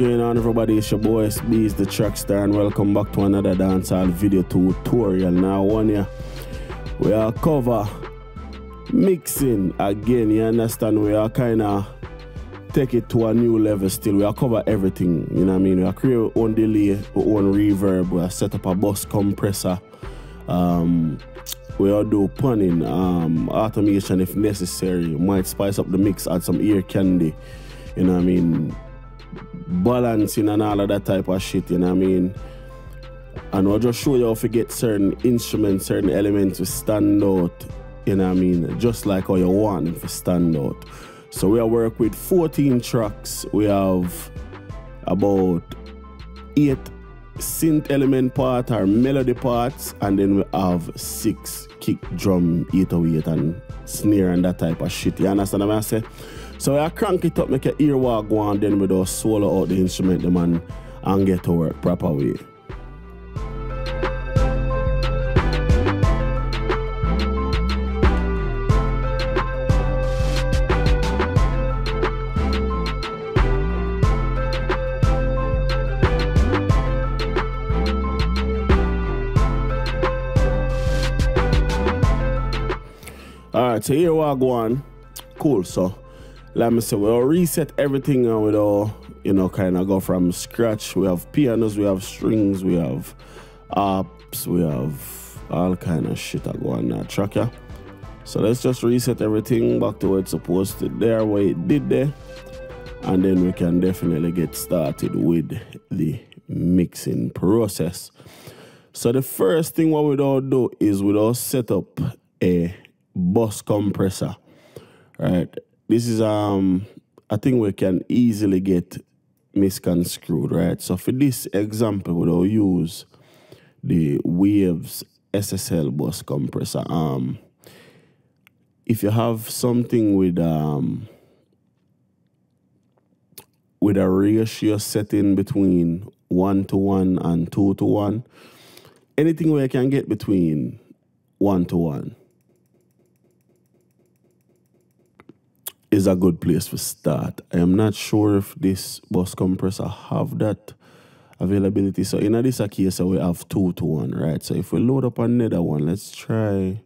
going on, everybody? It's your boy Itz-Beez-Da TrackStar, and welcome back to another dancehall video tutorial. Now one here we are cover mixing again, you understand. We are kind of take it to a new level still. We are cover everything, you know what I mean. We are create our own delay, our own reverb, we are set up a bus compressor, we all do punning, automation if necessary, might spice up the mix, add some ear candy, you know what I mean, balancing and all of that type of shit, you know what I mean. And we'll just show you how to get certain instruments, certain elements to stand out, you know what I mean, just like how you want them to stand out. So we work with 14 tracks. We have about 8 synth element parts or melody parts, and then we have 6 kick, drum, 808 and snare and that type of shit, you understand what I say? So I crank it up, make your ear walk go on, then we just solo out the instrument, the man, and get to work proper way. Alright, so here we are going. Cool, so let me say we'll reset everything and we'll, you know, kind of go from scratch. We have pianos, we have strings, we have apps, we have all kind of shit that go on that track, yeah. So let's just reset everything back to where it's supposed to, there where it did there, and then we can definitely get started with the mixing process. So the first thing what we'll do is we'll set up a bus compressor, right? This is I think we can easily get misconstrued, right? So for this example, we'll use the Waves SSL bus compressor. If you have something with a ratio setting between 1:1 and 2:1, anything where you can get between 1:1 is a good place for start. I am not sure if this bus compressor have that availability. So in this case, we have 2:1, right? So if we load up another one, let's try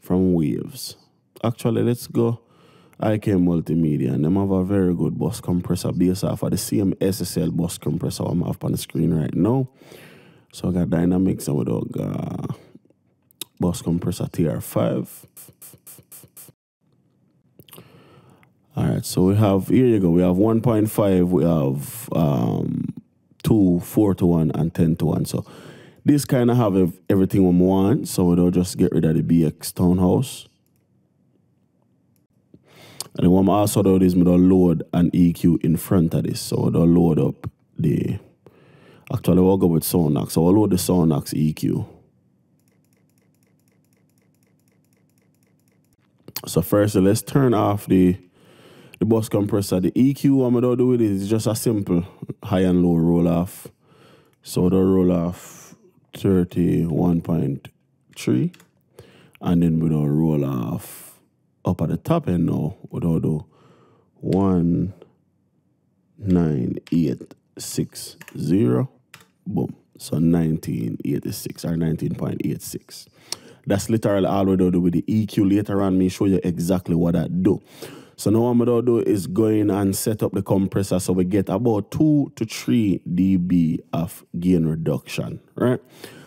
from Waves. Actually, let's go IK Multimedia, and them have a very good bus compressor based off of the same SSL bus compressor I'm up on the screen right now. So I got dynamics and we got bus compressor TR5. Alright, so we have, here you go, we have 1.5, we have 2, 4:1, and 10:1. So this kind of have everything we want, so we'll just get rid of the BX townhouse. And then what I'm also doing is we'll load an EQ in front of this, so we'll load up the, actually we'll go with Sonax, so we'll load the Sonax EQ. So first, let's turn off the bus compressor. The EQ, I'm gonna do it is just a simple high and low roll off. So the roll off 31.3, and then we don't roll off up at the top end now. We don't do 19860. Boom. So 1986 or 19.86. That's literally all we do with the EQ. Later on, me show you exactly what that do. So now what I'm going to do is go in and set up the compressor so we get about 2 to 3 dB of gain reduction, right?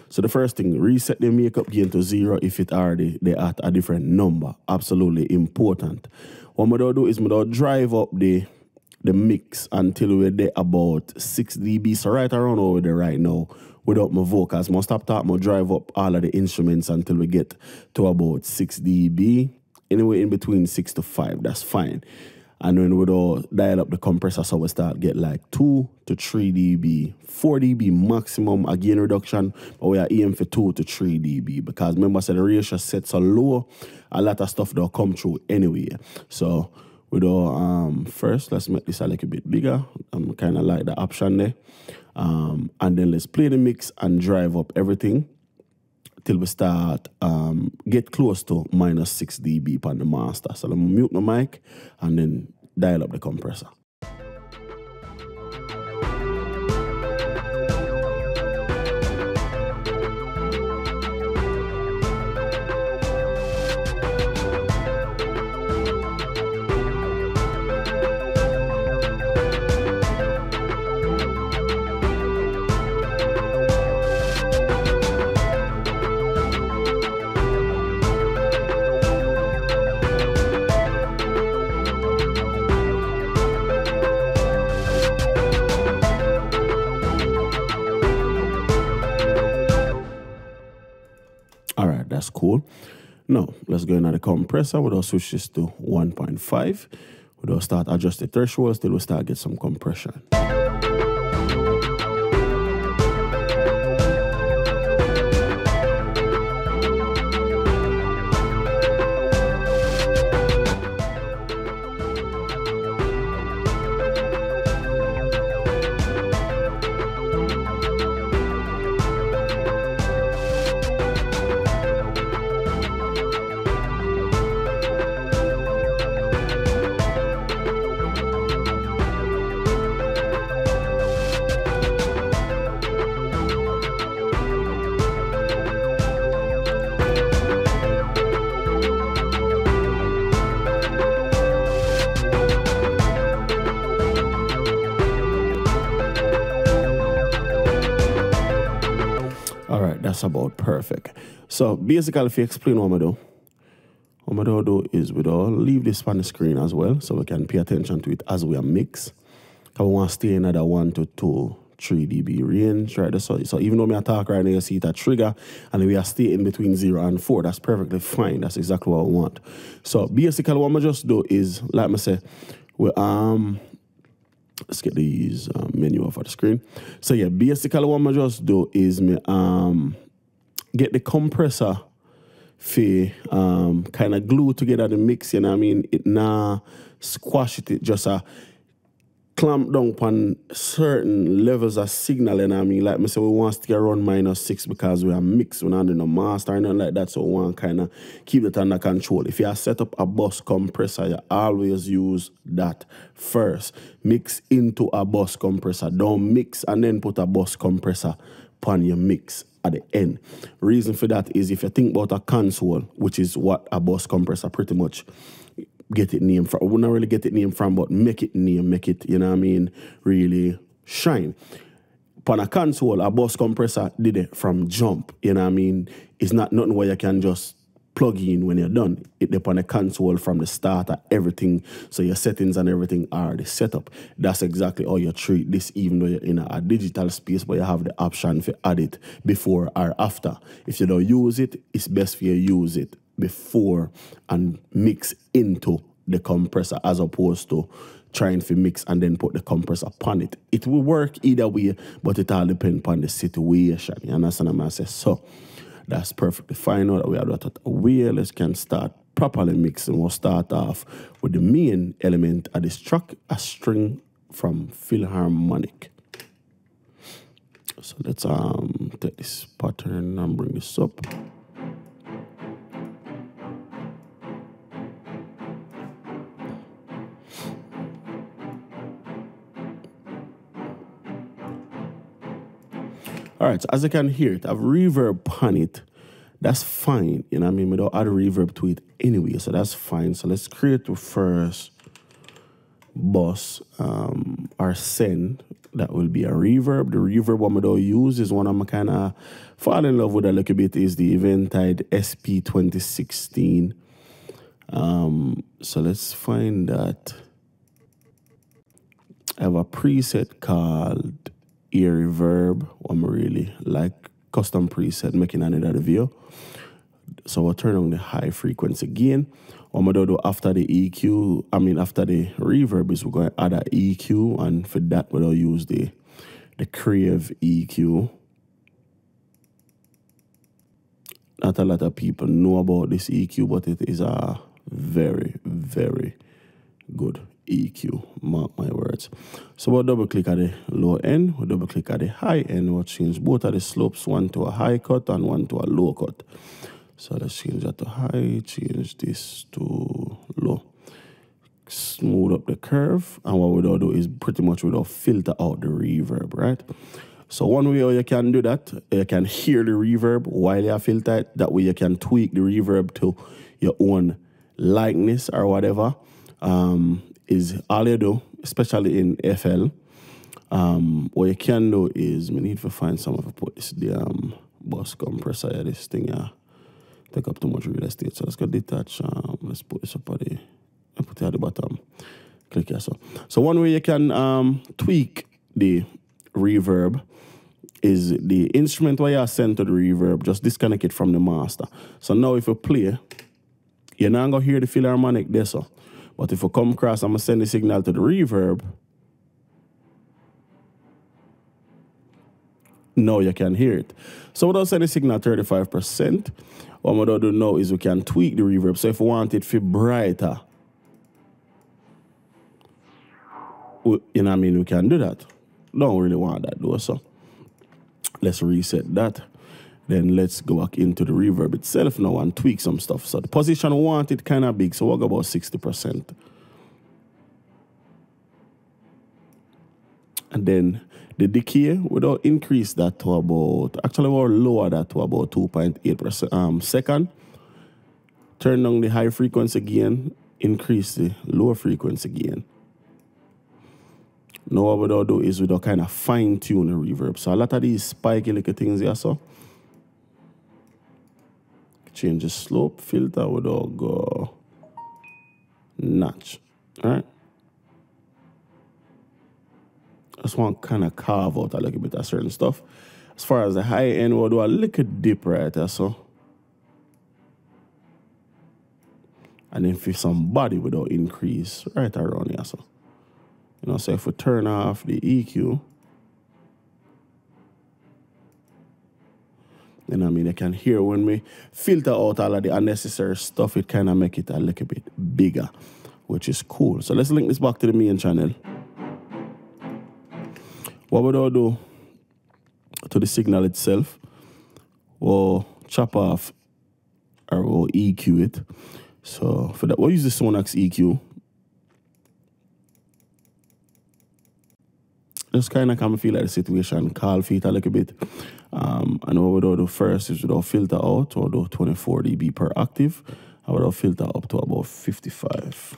So the first thing, reset the makeup gain to 0 if it already they at a different number. Absolutely important. What I'm going to do is I'm going to drive up the mix until we're there about 6 dB. So right around over there right now, without my vocals, I'm going to stop talking, I'm going to drive up all of the instruments until we get to about 6 dB. Anyway, in between 6 to 5, that's fine. And then we'll dial up the compressor so we start get like 2 to 3 dB, 4 dB maximum again reduction, but we are aiming for 2 to 3 dB because remember I said the ratio sets are low, a lot of stuff don't come through anyway. So we'll first let's make this a little bit bigger. I'm kind of like the option there. And then let's play the mix and drive up everything till we start, get close to minus 6 dB on the master. So I'm going to mute my mic and then dial up the compressor. cool. Now, let's go another compressor. We'll switch this to 1.5. We'll start adjust the thresholds till we start get some compression. That's about perfect. So basically, if you explain what I'm gonna do is we'll leave this on the screen as well, so we can pay attention to it as we mix. Because we want to stay in another 1 to 2, 3 dB range, right? So even though I talk right now, you see it a trigger, and we are staying in between 0 and 4. That's perfectly fine. That's exactly what I want. So basically, what I'm gonna just do is, like I say, we let's get these menu off of the screen. So yeah, basically what I just do is me get the compressor for kind of glue together the mix, you know what I mean? It nah squash it, it just clamp down on certain levels of signal, you know what I mean? Like me say, we want to stay around -6 because we are mixed, we're not in a master and nothing like that, so we want to kind of keep it under control. If you have set up a bus compressor, you always use that first. Mix into a bus compressor. Don't mix and then put a bus compressor upon your mix at the end. Reason for that is if you think about a console, which is what a bus compressor pretty much get it name from, not really get it name from, but make it name, make it, you know what I mean, really shine. Upon a console, a bus compressor did it from jump, you know what I mean? It's not nothing where you can just plug in when you're done. It depends on the console from the start of everything, so your settings and everything are the setup. That's exactly how you treat this, even though you're in a digital space, but you have the option to add it before or after. If you don't use it, it's best for you use it before and mix into the compressor as opposed to trying to mix and then put the compressor upon it. It will work either way, but it all depends on the situation. You understand what I'm saying? So that's perfectly fine. Now that we have that away, let's can start properly mixing. We'll start off with the main element of this track, a string from Philharmonic. So let's take this pattern and bring this up. All right, so as you can hear it, I've reverb on it. That's fine, you know what I mean? We don't add reverb to it anyway, so that's fine. So let's create the first bus or send. That will be a reverb. The reverb one I don't use is one I'm kind of falling in love with a little bit, is the Eventide SP 2016. So let's find that. I have a preset called ear reverb. I'm really like custom preset making another video. So I'll turn on the high frequency again. What I'm gonna do after the EQ, I mean after the reverb, is we're gonna add an EQ, and for that we'll use the Crave EQ. Not a lot of people know about this EQ, but it is a very, very good EQ, mark my words. So we'll double click at the low end, we'll double click at the high end, we'll change both of the slopes, one to a high cut and one to a low cut. So let's change that to high, change this to low. Smooth up the curve, and what we'll do is pretty much we'll filter out the reverb, right? So one way you can do that, you can hear the reverb while you filter it, that way you can tweak the reverb to your own likeness or whatever. Is all you do, especially in FL, what you can do is, we need to find some of put this, the bus compressor, yeah, this thing, yeah, take up too much real estate, so let's go detach, let's put this up at the, put it at the bottom, click here, so one way you can tweak the reverb is the instrument where you are sent to the reverb, just disconnect it from the master. So now if you play, you're not going to hear the Philharmonic there, so. But if you come across, I'm going to send the signal to the reverb. Now you can hear it. So without sending the signal 35%, what I'm going to do now is we can tweak the reverb. So if we want it to be brighter, you know what I mean, we can do that. Don't really want that though, so let's reset that. Then let's go back into the reverb itself now and tweak some stuff. So the position we want it kind of big, so we'll go about 60%. And then the decay, we'll increase that to about, actually we'll lower that to about 2.8% second. Turn down the high frequency gain, increase the low frequency gain. Now what we'll do is we'll kind of fine tune the reverb. So a lot of these spiky little things here, so. Change the slope, filter, we'll go notch, all right? I just want to kind of carve out a little bit of certain stuff. As far as the high end, we'll do a little dip right there, so. And then for some body, we'll increase right around here, so. You know, so if we turn off the EQ, then I mean, I can hear when we filter out all of the unnecessary stuff, it kind of make it a little bit bigger, which is cool. So let's link this back to the main channel. What would I do to the signal itself? We'll chop off or we'll EQ it. So for that, we'll use the Sonax EQ. Just kind of come feel like the situation, call for it a little bit. And what we'll do first is we'll filter out, we'll do 24 dB per octave. And we'll filter up to about 55.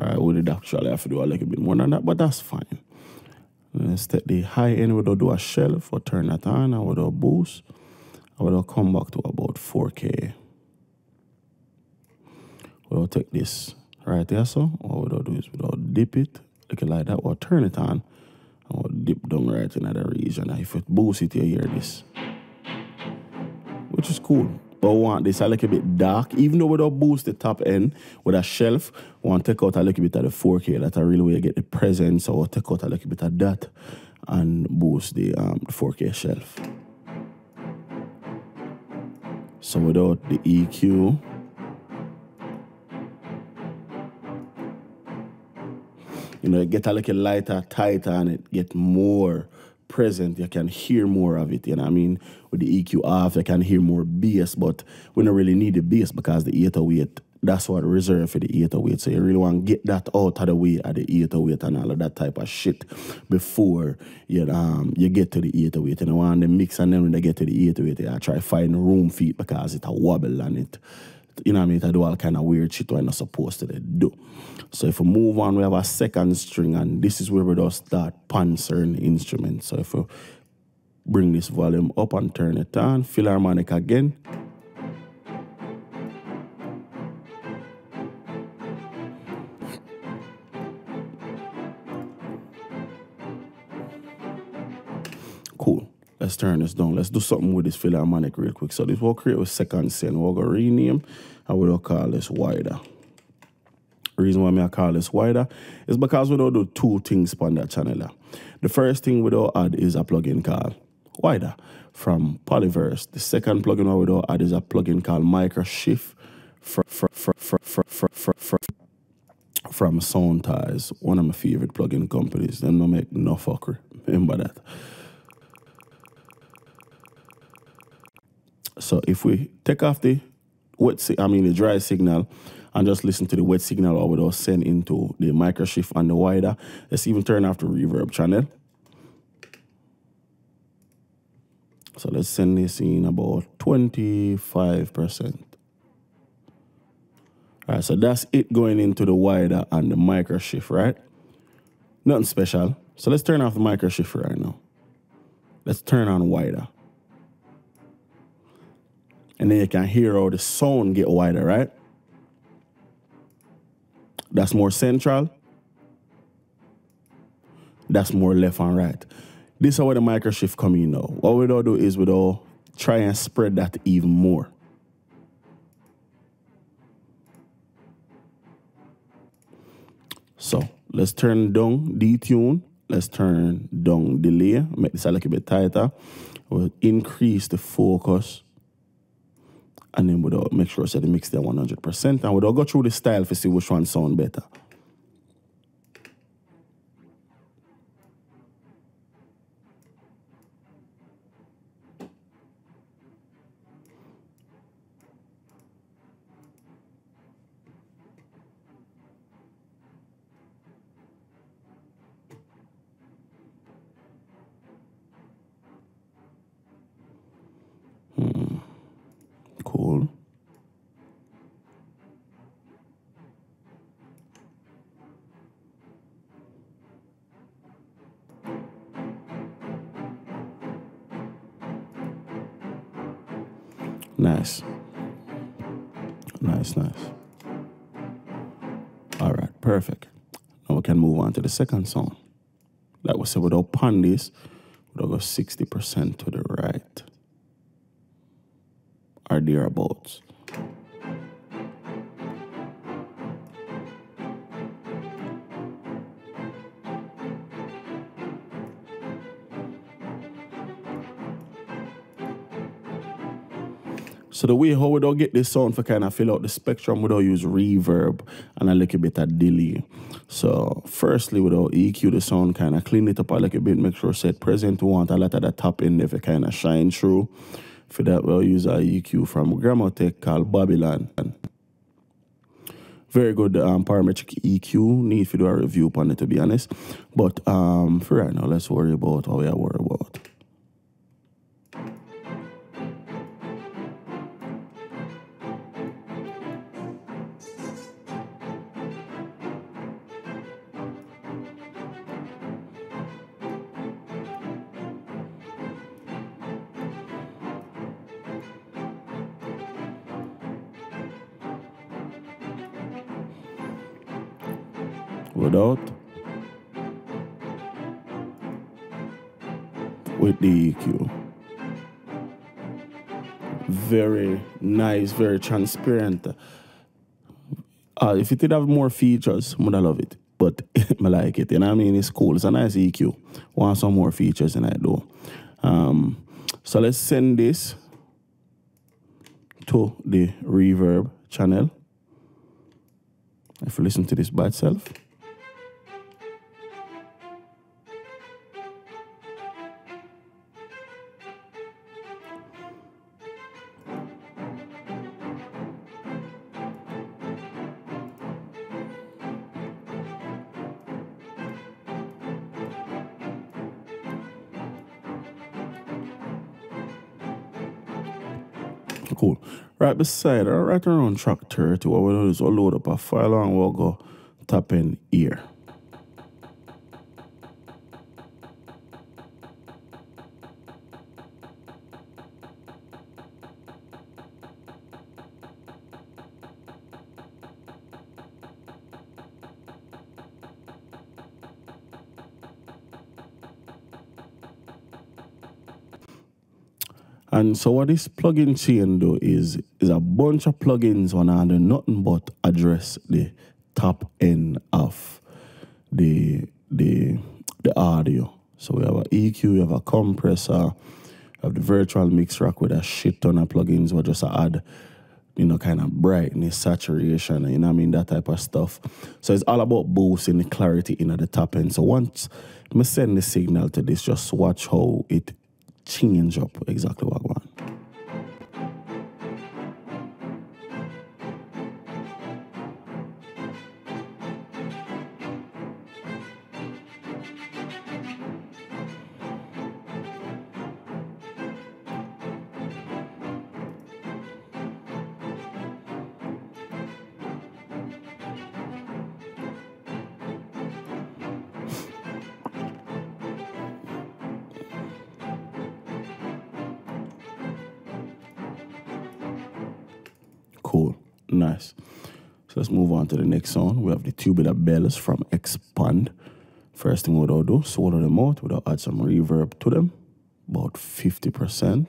Alright, we did actually have to do a little bit more than that, but that's fine. Let's take the high end, we'll do a shelf, we'll turn that on, and we'll do a boost. And we'll come back to about 4K. We'll take this right there, so what we'll do is we'll dip it, like that, we'll turn it on, and we'll dip down right in that region. Now if it boosts it, you hear this, which is cool. But we want this a little bit dark, even though we don't boost the top end with a shelf, we want to take out a little bit of the 4K, that's a real way to get the presence, so we'll take out a little bit of that and boost the 4K shelf. So without the EQ, you know, it get a little lighter, tighter, and it get more present. You can hear more of it, you know what I mean? With the EQ off, you can hear more bass, but we don't really need the bass because the 808, that's what reserved for the 808. So you really want to get that out of the way at the 808 and all of that type of shit before you get to the 808. You know, and the mix, and then when they get to the 808, I try to find room for it because it a wobble on it. You know what I mean? I do all kind of weird shit we're not supposed to do. So if we move on, we have a second string, and this is where we just start pancering instruments. So if we bring this volume up and turn it on, Philharmonic again. Cool. Let's turn this down. Let's do something with this Philharmonic real quick. So this will create a second scene. We'll go rename and we'll call this Wider. The reason why I call this Wider is because we don't do two things on that channel. The first thing we don't add is a plugin called Wider from Polyverse. The second plugin we don't add is a plugin called Micro Shift from Soundties, one of my favorite plugin companies. They don't make no fucker. Remember that. So if we take off the the dry signal and just listen to the wet signal or without send into the Micro Shift and the Wider, let's even turn off the reverb channel. So let's send this in about 25%. All right, so that's it going into the Wider and the Micro Shift, right? Nothing special. So let's turn off the Micro Shift right now. Let's turn on Wider. And then you can hear how the sound get wider, right? That's more central. that's more left and right. This is where the micro shift comes in now. What we'll do is we'll try and spread that even more. So let's turn down detune. Let's turn down delay, make this a little bit tighter. We'll increase the focus. And then we'll make sure so the mix there 100%. And we'll go through the style to see which one sounds better. Cool. Nice. Nice, nice. All right, perfect. Now we can move on to the second song. Like we said, without pan this, we'll go 60% to the right. Or thereabouts. So the way how we don't get this sound for kind of fill out the spectrum, we don't use reverb and a little bit of delay. So firstly, we don't EQ the sound, kind of clean it up a little bit, make sure set present. We want a lot of the top end if it kind of shine through. For that, we'll use our EQ from Grammatech called Babylon. Very good parametric EQ. Need to do a review upon it, to be honest. But for right now, let's worry about what we are worried about. Without, with the EQ. Very nice, very transparent. If it did have more features, I would love it. But I like it, you know what I mean? It's cool, it's a nice EQ. Want some more features than I do. So let's send this to the reverb channel. If you listen to this by itself. Cool. Right beside or right around track 30, what we'll do is we'll load up a file and we'll go tap in here. And so what this plugin chain do is a bunch of plugins wanna do nothing but address the top end of the audio. So we have an EQ, we have a compressor, we have the virtual mix rack with a shit ton of plugins. We just add, you know, kind of brightness, saturation, you know what I mean, that type of stuff. So it's all about boosting the clarity in at the top end. So once I send the signal to this, just watch how it change up exactly what I want. Cool, nice. So let's move on to the next song. We have the tubular bells from Expand. First thing what I'll do, solo them out. We'll add some reverb to them, about 50%.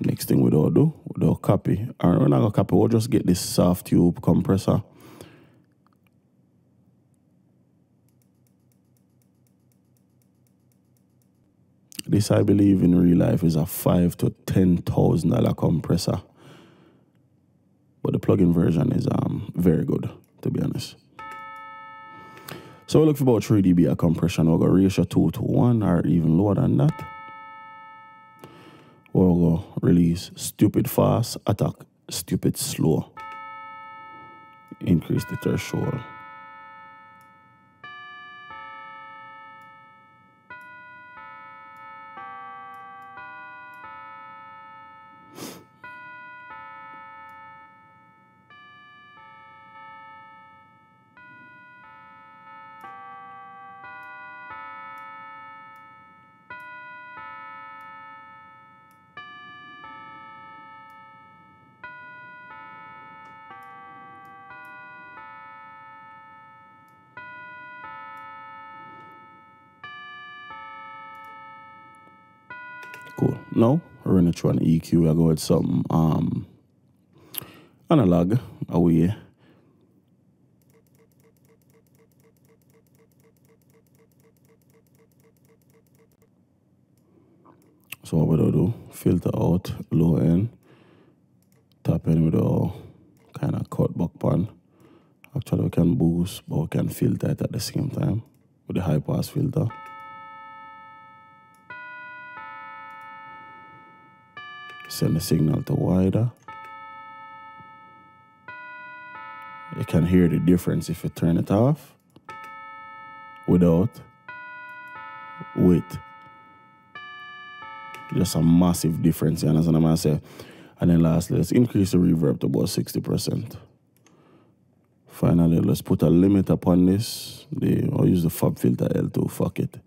Next thing we'll do, we'll copy. And we're not gonna copy, we'll just get this soft tube compressor. This, I believe, in real life is a $5,000 to $10,000 compressor. But the plug-in version is very good, to be honest. So we look for about 3 dB of compression. We'll go ratio 2 to 1 or even lower than that. We'll go release stupid fast, attack stupid slow. Increase the threshold. Cool. Now we're gonna try an EQ. I go with some analog away. So what we'll do, filter out low end, top end with a kind of cut back pan. Actually we can boost, but we can filter it at the same time with the high pass filter. Send the signal to wider. You can hear the difference if you turn it off, without, with. Just a massive difference, you understand what I'm saying? And then lastly, let's increase the reverb to about 60%. Finally, let's put a limit upon this. I'll use the FabFilter L2, fuck it.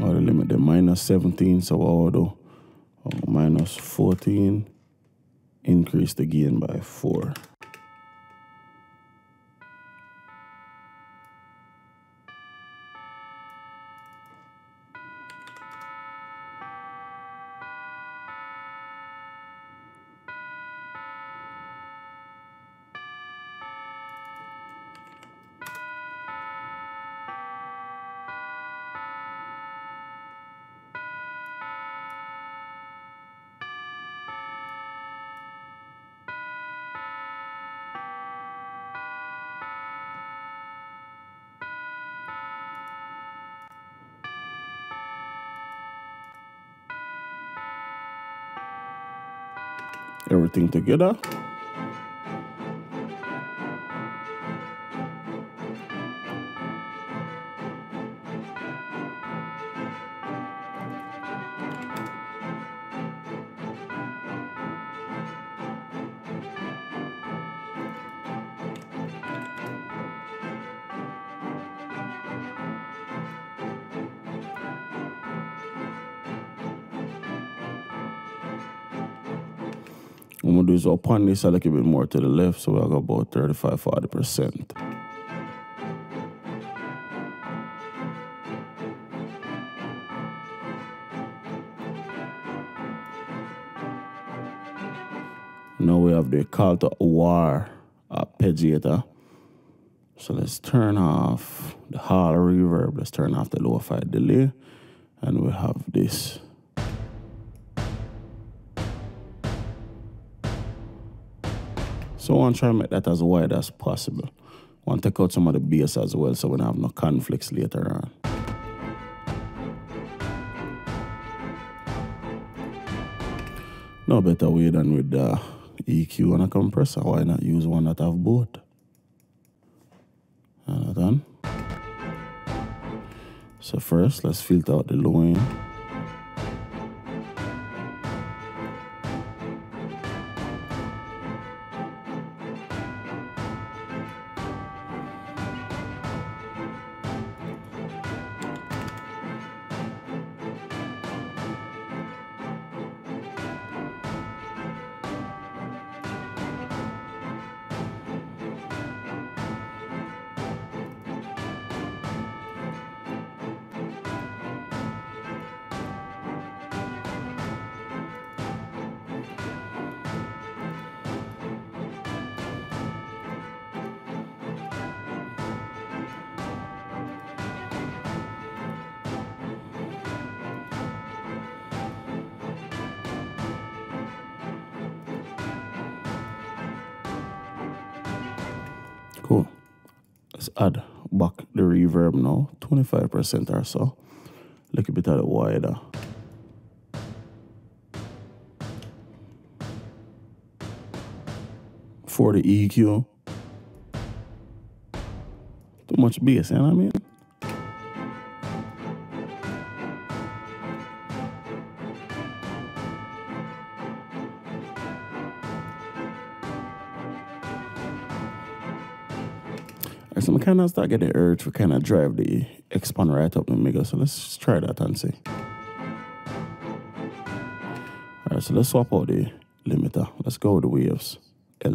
I'll limit the minus 17, so I'll do minus 14, increase the gain by 4. Everything together. I'm gonna do is upon this a little bit more to the left, so I'll go about 35–40%. Now we have the call to war arpeggiator. So let's turn off the hall reverb, let's turn off the lo-fi delay, and we have this. So I want to try and make that as wide as possible. I want to take out some of the bass as well so we don't have no conflicts later on. No better way than with the EQ and a compressor. Why not use one that have both? And done. So first, let's filter out the low end. add back the reverb now, 25% or so. Little bit of the wider. For the EQ. Too much bass, you know what I mean? So I kind of start getting the urge to kind of drive the expand right up in the middle. So let's just try that and see. Alright, so let's swap out the limiter. Let's go with the waves. L.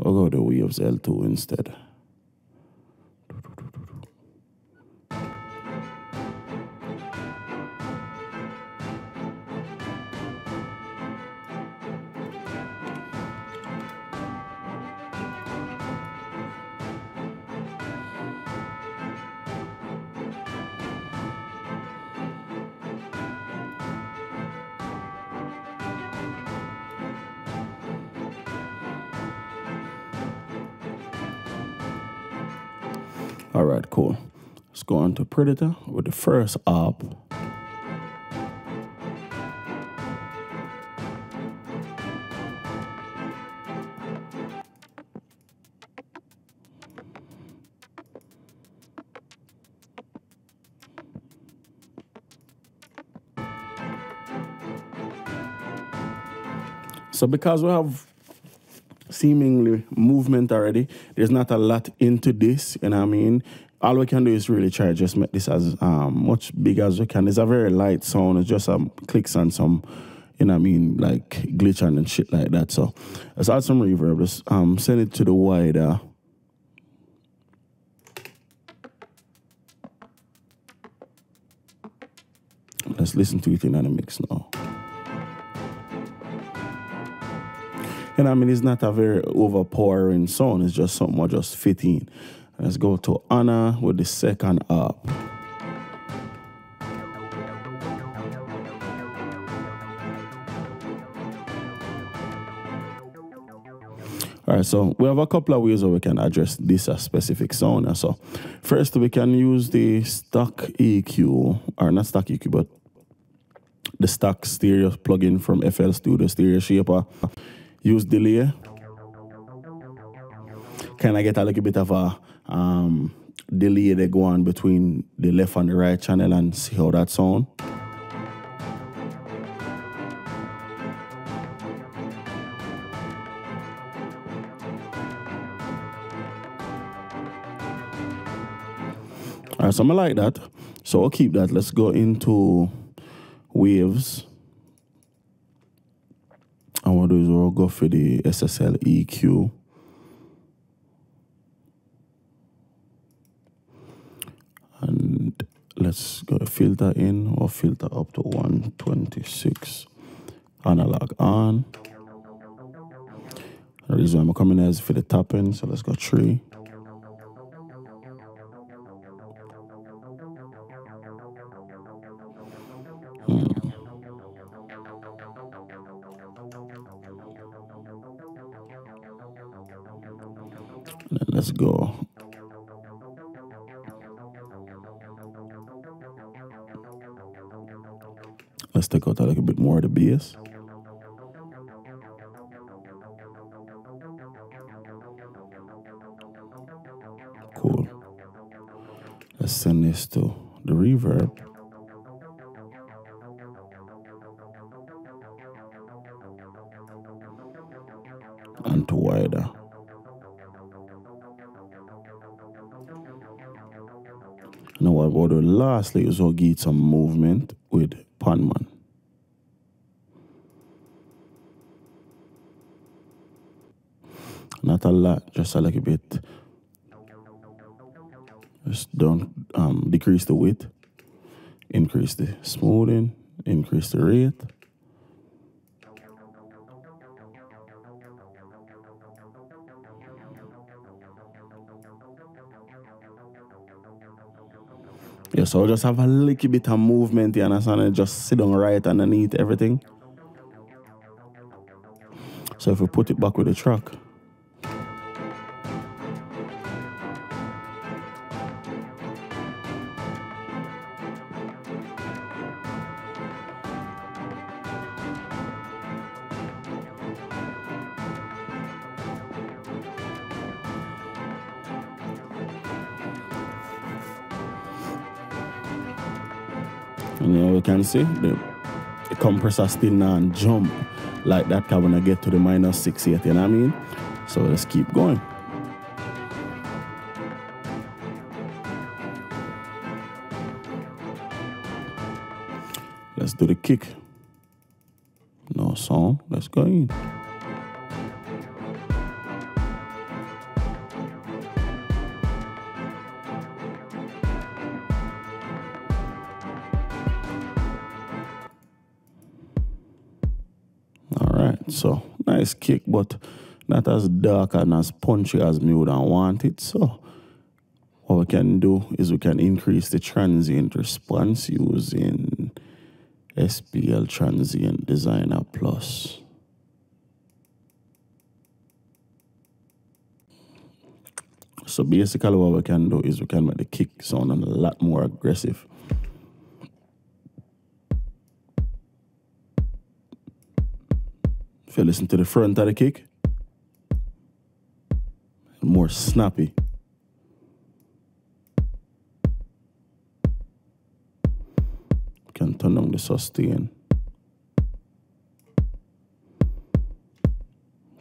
I'll go with the waves L2 instead. Alright, cool. Let's go on to Predator with the first op. So because we have seemingly movement already, there's not a lot into this, you know what I mean? All we can do is really try to just make this as much big as we can. It's a very light sound. It's just some clicks and some, you know what I mean, like glitch and shit like that. So let's add some reverb. Let's send it to the wider. Let's listen to it in the mix now. And I mean, it's not a very overpowering sound. It's just something I just fit in. Let's go to Anna with the second up. All right, so we have a couple of ways that we can address this specific sound. So first, we can use the stock EQ, or not stock EQ, but the stock stereo plugin from FL Studio, Stereo Shaper. Use delay, kind of get a little bit of a delay that go on between the left and the right channel and see how that sound. All right, so I like that. So I'll keep that. Let's go into waves. And what we'll do is we'll go for the SSL EQ. And let's go filter in or filter up to 126. Analog on. The reason I'm coming here is for the tapping, so let's go 3. Let's go. Let's take out a little bit more of the bass. Cool. Let's send this to the reverb. And to wider. Now what we'll do lastly is we'll get some movement with Panman. Not a lot, just a little bit. Just don't decrease the width, increase the smoothing, increase the rate. Yeah, so just have a little bit of movement, you understand? And just sit down right underneath everything. So if we put it back with the track. You know, you can see the compressor still not jump like that when I get to the minus 68, you know what I mean? So let's keep going. Let's do the kick. No sound, let's go in. So nice kick, but not as dark and as punchy as me would have wanted. So what we can do is we can increase the transient response using SPL Transient Designer Plus. So basically what we can do is we can make the kick sound a lot more aggressive. If you listen to the front of the kick, more snappy. You can turn down the sustain.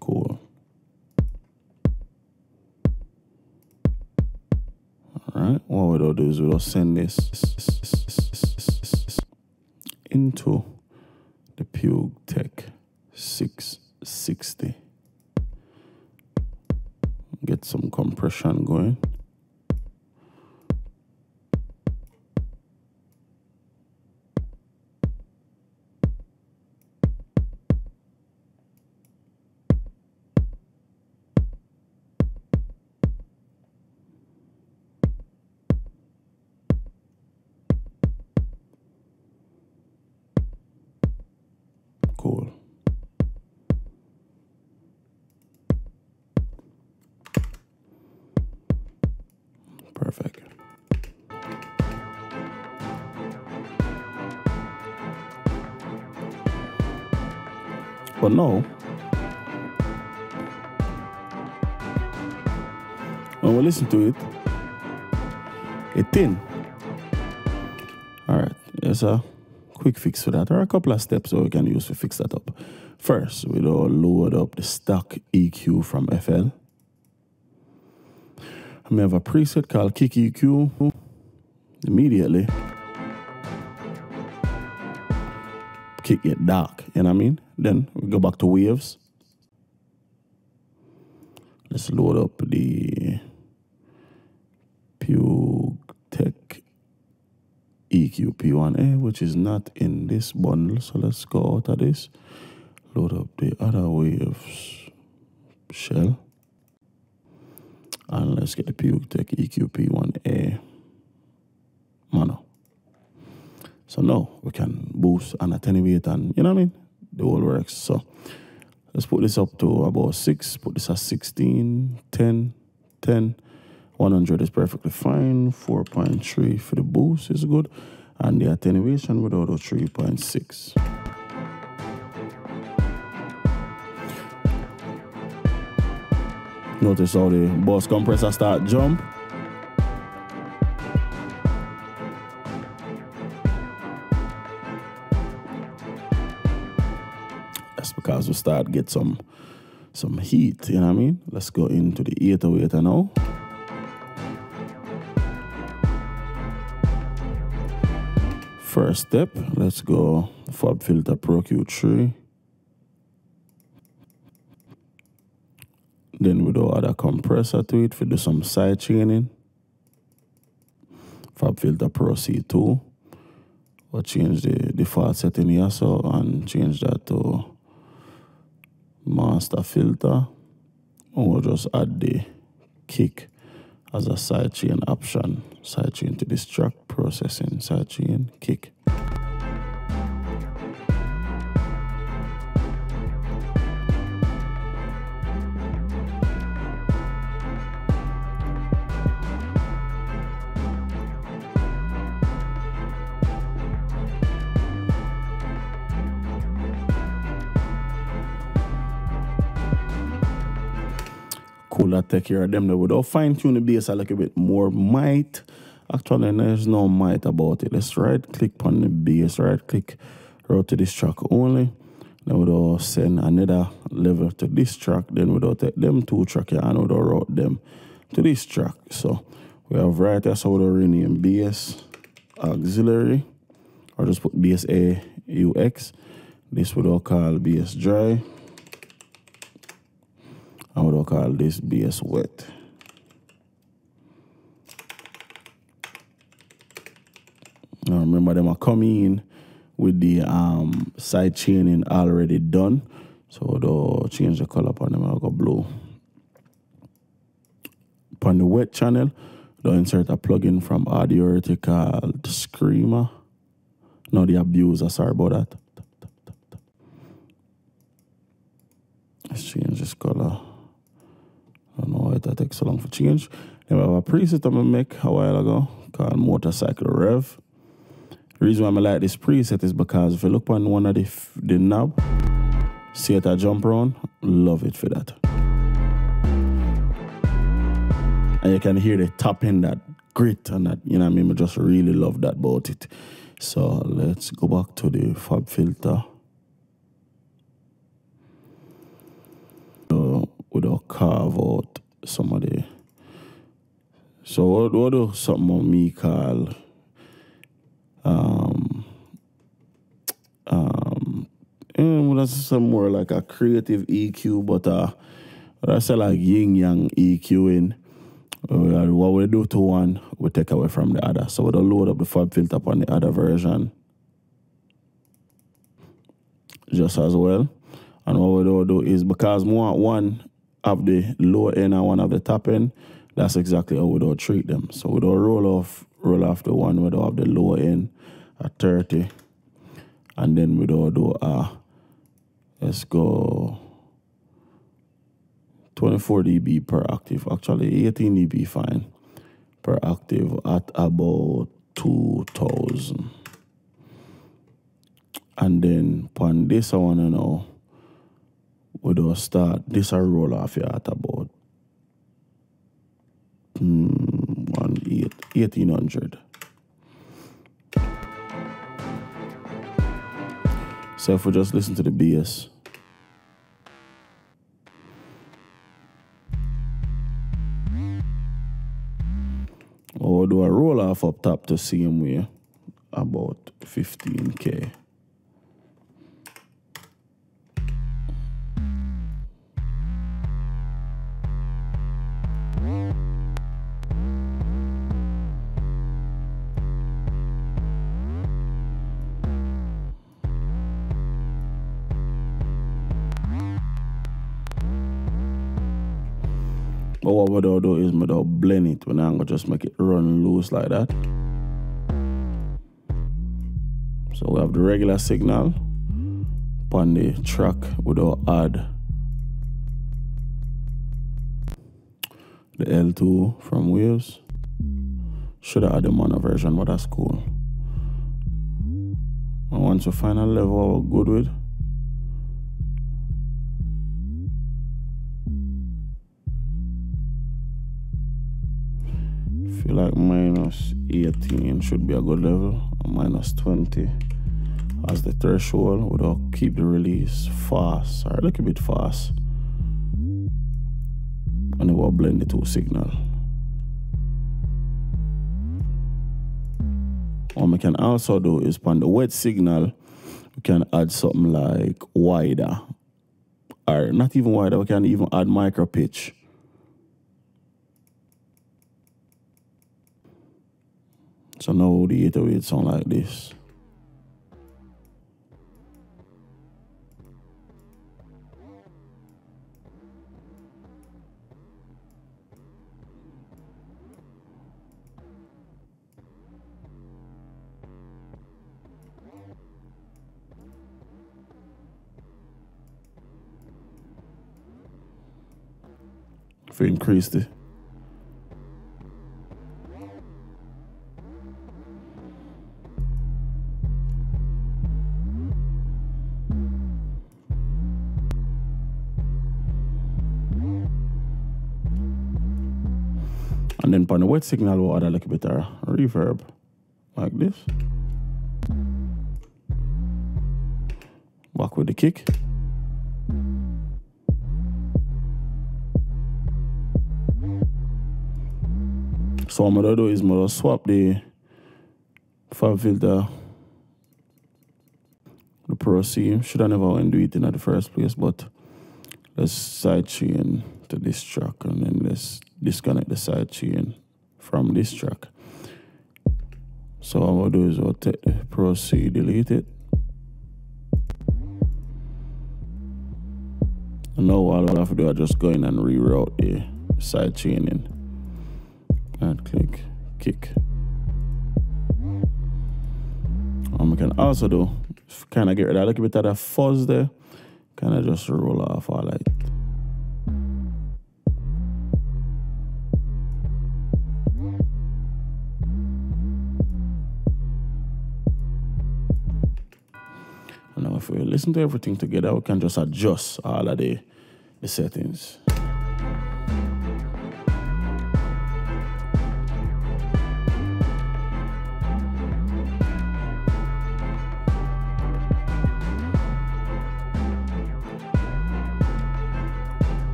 Cool. Alright, what we'll do is we'll send this into the Pultec 660. Get some compression going. Cool. Perfect. But now, when we listen to it, it's thin. All right, there's a quick fix for that. There are a couple of steps that we can use to fix that up. First, we'll load up the stock EQ from FL. I have a preset called Kick EQ. Immediately, kick it dark, you know what I mean? Then we go back to Waves. Let's load up the Pultec EQP1A, which is not in this bundle. So let's go out of this. Load up the other Waves shell. And let's get the Pultec EQP1A mono. So now we can boost and attenuate and, you know what I mean? The whole works. So let's put this up to about 6. Put this at 16, 10, 10. 100 is perfectly fine. 4.3 for the boost is good. And the attenuation with auto 3.6. Notice how the boss compressor start jump. That's because we start get some heat, you know what I mean? Let's go into the 808 now. First step, let's go FabFilter Pro Q3. Then we do other compressor to it. We do some side chaining. FabFilter Pro C2. We'll change the default setting here, so, and change that to master filter. And we'll just add the kick as a side chain option. Side chain to this track, processing, side chain, kick. Cool, that take care of them. Without fine-tuning the bass a little bit more, might Actually, there's no might about it. Let's right click on the bass, right click, rotate this track only. Then we'll send another level to this track. Then we'll take them two tracks and we'll route them to this track. So we have right here, so we'll rename bass auxiliary, or just put bass AUX. This we'll call bass dry. And we'll call this bass wet. Now remember, them are coming in with the side chaining already done. So they'll change the color upon them. I'll go blue. Upon the wet channel, they'll insert a plugin from Audio called Screamer. No, the Abuser, sorry about that. Let's change this color. I don't know why that takes so long for change. Then we have a preset I'm gonna make a while ago called Motorcycle Rev. The reason why I like this preset is because if you look on one of the knob, see it a jump around, love it for that. And you can hear the tapping, that grit and that, you know what I mean? I just really love that about it. So let's go back to the Fab Filter. We'll carve out some of the... So we'll do something on me called... well, that's some more like a creative EQ, but that's like yin yang EQing. What we do to one, we take away from the other. So we'll load up the Fab Filter on the other version, just as well. And what we do is, because we want one of the low end and one of the top end, that's exactly how we do treat them. So we do roll off the one, we do have the low end at 30, and then we do let's go 24 dB per octave, actually 18 dB fine per octave at about 2000. And then upon this, I want to know, we do start this, I roll off here at about 1800. So if we just listen to the bass, or do a roll off up top to same way, about 15k. But what we'll do is we'll blend it. We're not going to just make it run loose like that. So we have the regular signal. Upon the track, we'll add the L2 from Waves. Should have added the mono version, but that's cool. And once we find a level we're good with, feel like minus 18 should be a good level, and minus 20 as the threshold. We'll keep the release fast, or a little bit fast, and it will blend the two signal. What we can also do is, on the wet signal, we can add something like wider, or not even wider, we can even add micro pitch. So now the 808 sound like this. If we increase the And then on the wet signal, we'll add a little bit of reverb, like this. Back with the kick. So what I'm gonna do is I'm gonna swap the FabFilter, the Pro C. Should have never went do it in the first place, but let's side chain to this track, and then let's disconnect the side chain from this track. So what I'm gonna do is I'll take the Pro C, delete it. And now all I have to do is just go in and reroute the side chain in. And click, kick. And we can also do, kind of get rid of a little bit of that fuzz there. Kind of just roll off all that. And now if we listen to everything together, we can just adjust all of the settings.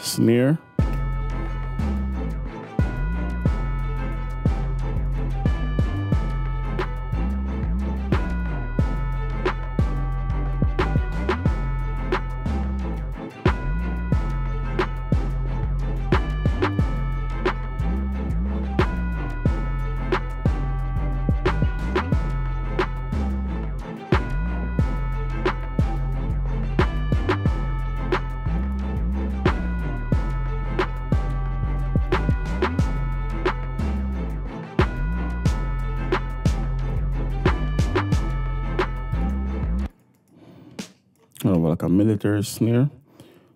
Snare. Like a military snare.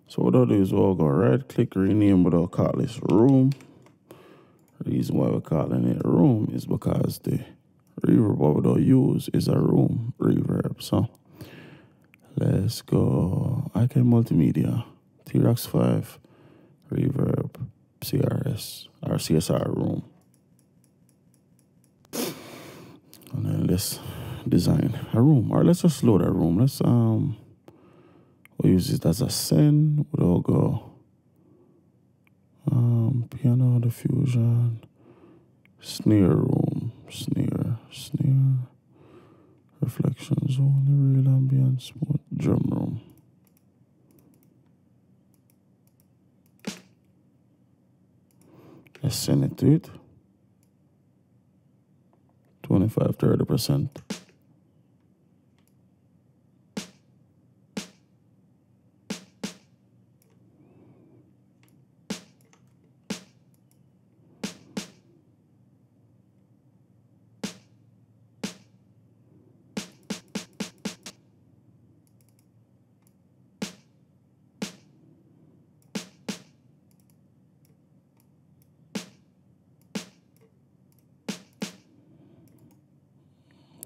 So what I'll do is we'll go right click, rename, but I'll call this room. The reason why we're calling it room is because the reverb what we'll use is a room reverb. So let's go IK Multimedia, T-RackS 5, reverb, CRS, or CSR room. And then let's design a room, or let's just load a room. Let's we'll use it as a send. We'll go piano diffusion, snare room, snare, reflections only, real ambience, drum room. Let's send it to it. 25, 30%.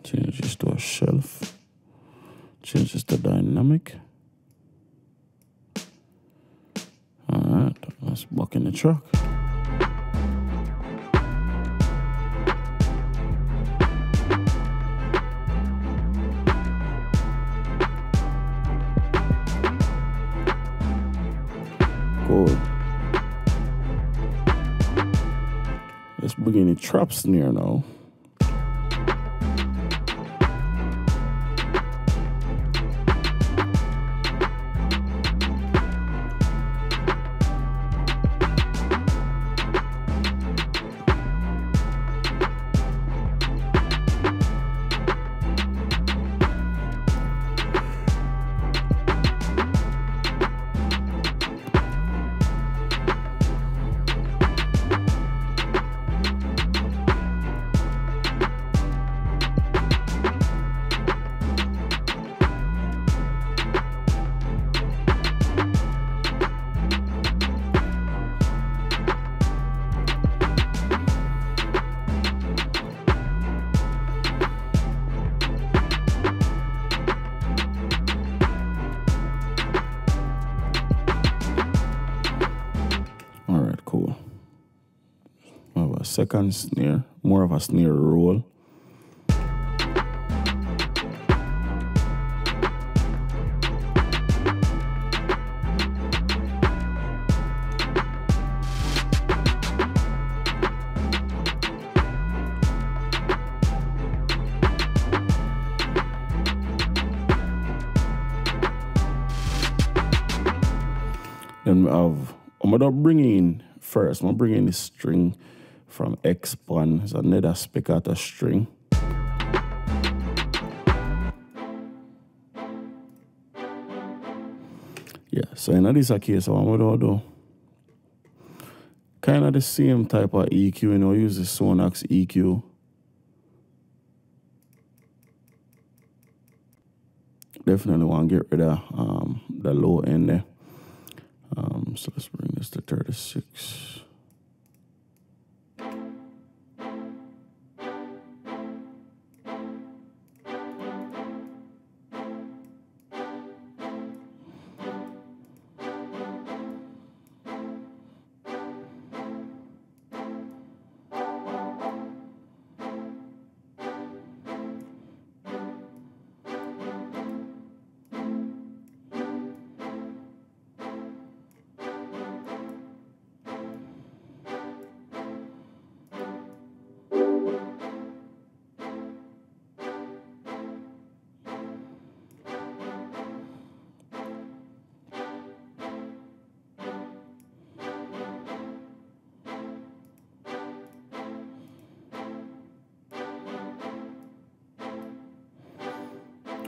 Change this to a shelf. Change this to dynamic. Alright, let's walk in the truck. Good. Let's begin the trap snare now. second snare, more of a snare roll. Then we have, I'm gonna bring in first, I'm gonna bring in the string from X-Pan. It's another pizzicato string. Yeah, so in this case, what I'm gonna do, kind of the same type of EQ, you know, use the Sonax EQ. Definitely wanna get rid of the low end there. So let's bring this to 36.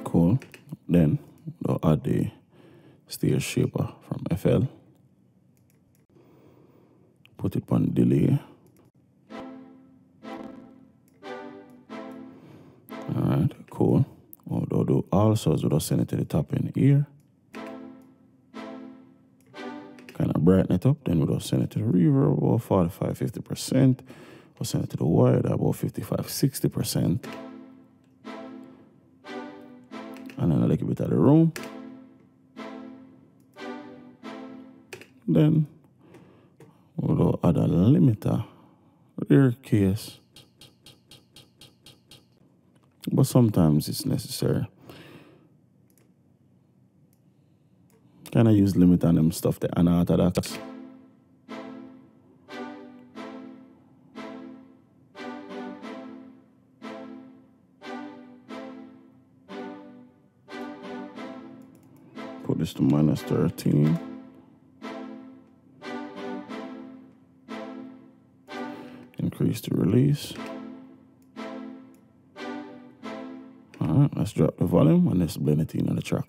Cool. Then we'll add the stair shaper from FL. Put it on delay. Alright, cool. What we'll do also is we'll send it to the top end here. Kind of brighten it up. Then we'll send it to the reverb about 45-50%. We'll send it to the wire about 55-60%. And then a little bit of the room. Then we'll add a limiter rear case. But sometimes it's necessary. Can I use limiter and them stuff the unorthodox? This to minus 13. Increase the release. Alright, let's drop the volume and let's blend it in the track.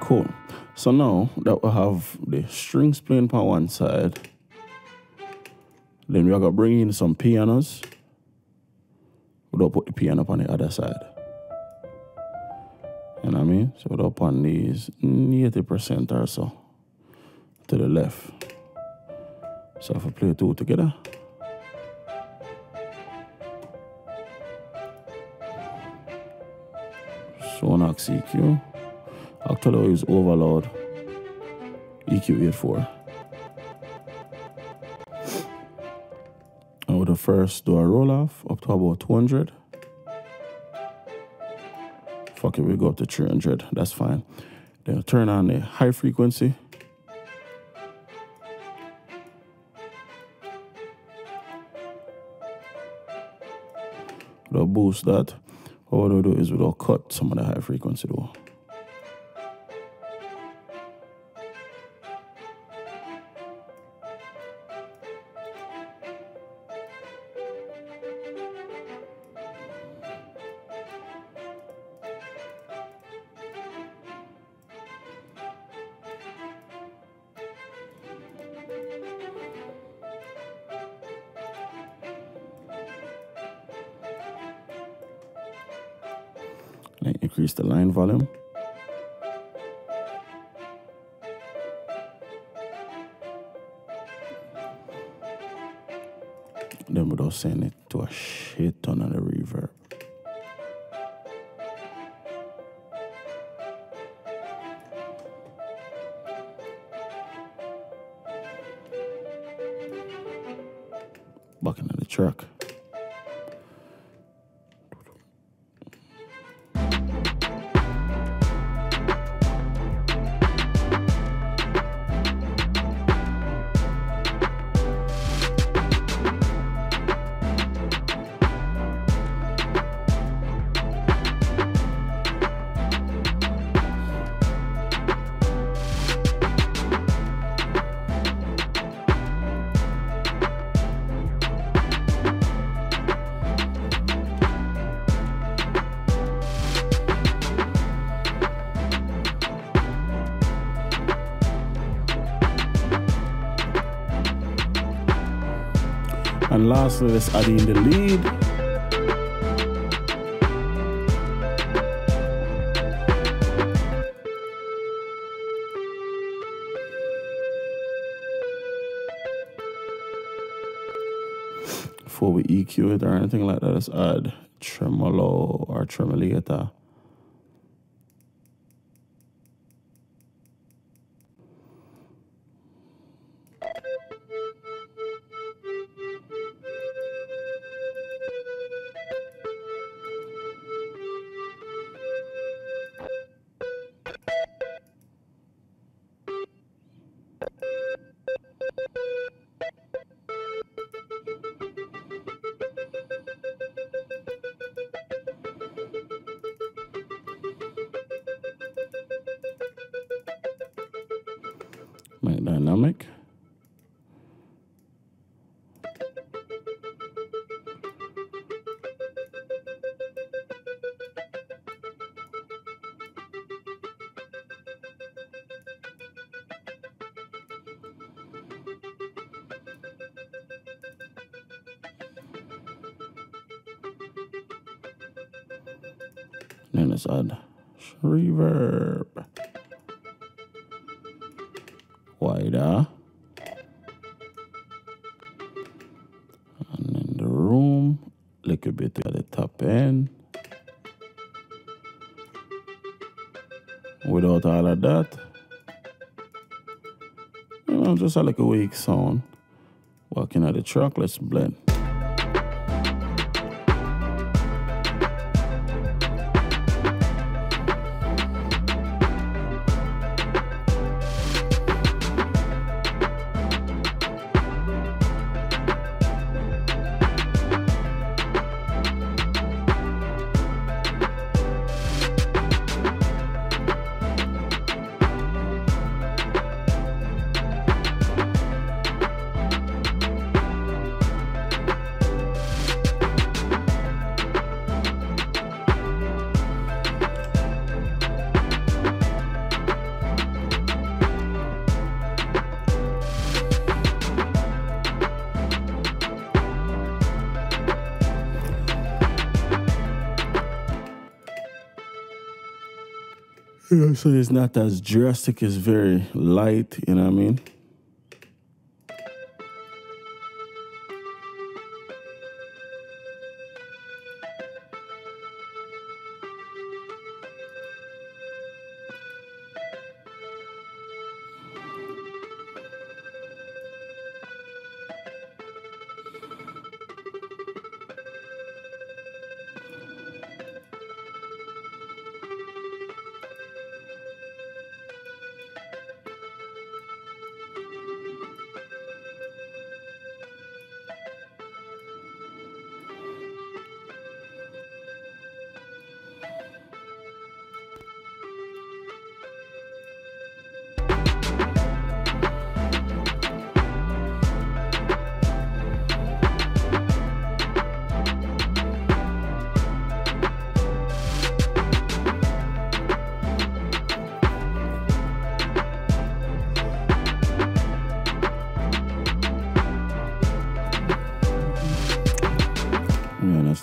Cool. So now that we have the strings playing on one side, then we are going to bring in some pianos. We don't put the piano on the other side. You know what I mean? So we don't put these 80% or so to the left. So if we play two together. Sonax EQ. Actually, I use Overload EQ84. I would first do a roll off up to about 200. Fuck it, we go up to 300. That's fine. Then I'll turn on the high frequency. We'll boost that. What we'll do is we'll cut some of the high frequency though. Let's increase the line volume. Then we'll just send it to a shit ton of the reverb. Back into the track. And lastly, let's add in the lead. Before we EQ it or anything like that, let's add tremolo or tremolata. Dynamic. Then let's add reverb. Wider, and in the room, little bit at the top end. Without all of that, you know, just like a weak sound. Walking at the track, let's blend. So it's not as drastic, it's very light, you know what I mean?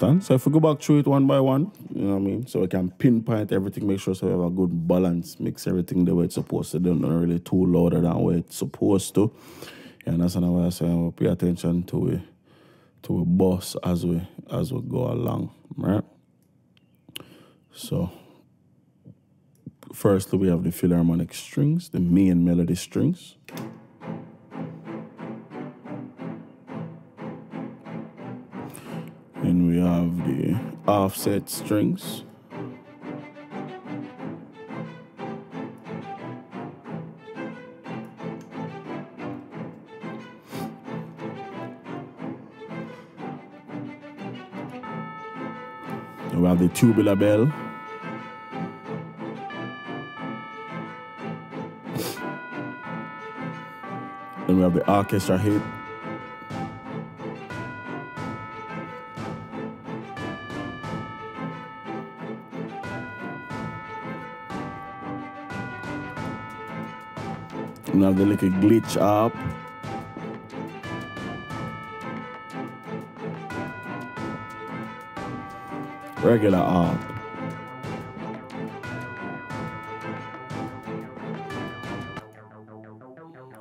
understand? So if we go back through it one by one, you know what I mean? So we can pinpoint everything, make sure so we have a good balance, mix everything the way it's supposed to, don't really too louder than where it's supposed to. You understand what I'm saying? We'll pay attention to a boss as we go along, right? So firstly, we have the Philharmonic strings, the main melody strings. And we have the offset strings. And we have the tubular bell. Then we have the orchestra hit. And we have the little glitch up. Regular up.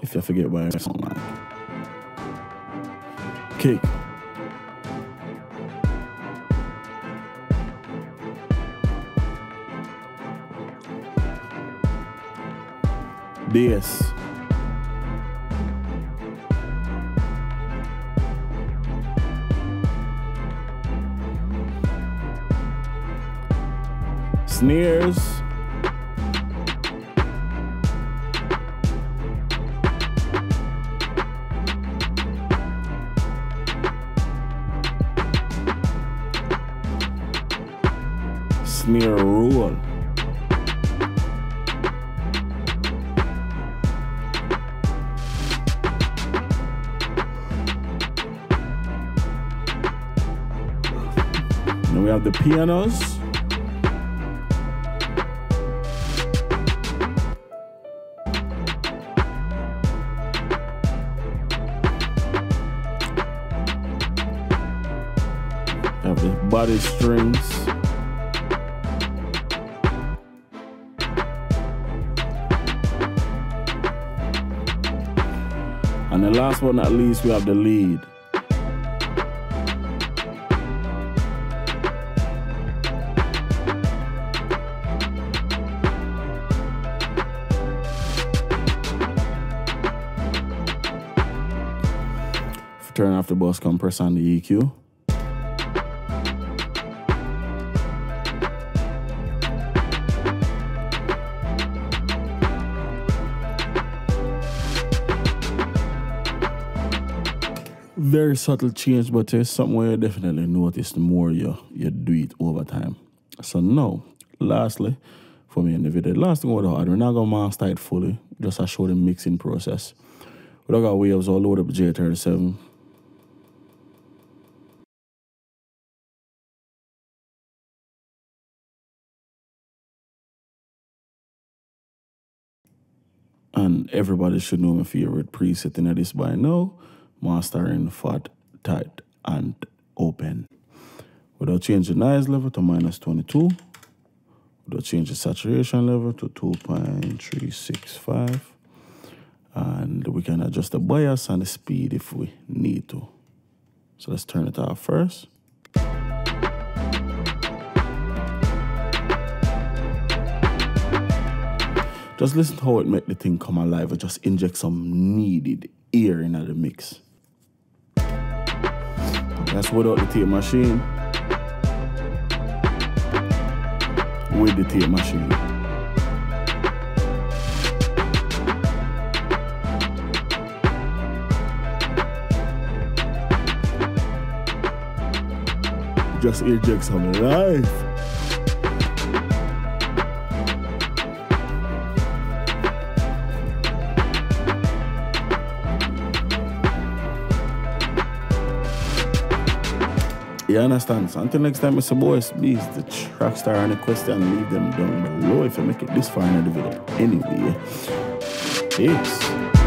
If you forget where it's on, like kick. This. Snares. Snare roll. Then we have the pianos. We have the body strings. And the last but not least, we have the lead. If you turn off the bus compressor and the EQ. Very subtle change, but there's something where you definitely notice the more you do it over time. So now, lastly, for me in the video, the last thing we're not gonna master it fully, just to show the mixing process. We don't got waves, I'll load up J37. And everybody should know my favorite preset in this by now. Mastering fat, tight, and open. Without changing the noise level to -22. Without changing the saturation level to 2.365. And we can adjust the bias and the speed if we need to. So let's turn it off first. Just listen to how it makes the thing come alive. Or just inject some needed ear into the mix. That's without the tape machine. With the tape machine. Just inject some life. You understand? So until next time, it's your boy Itz-Beez-Da the TrackStar. Any question, leave them down below if you make it this far in the video. Anyway, peace.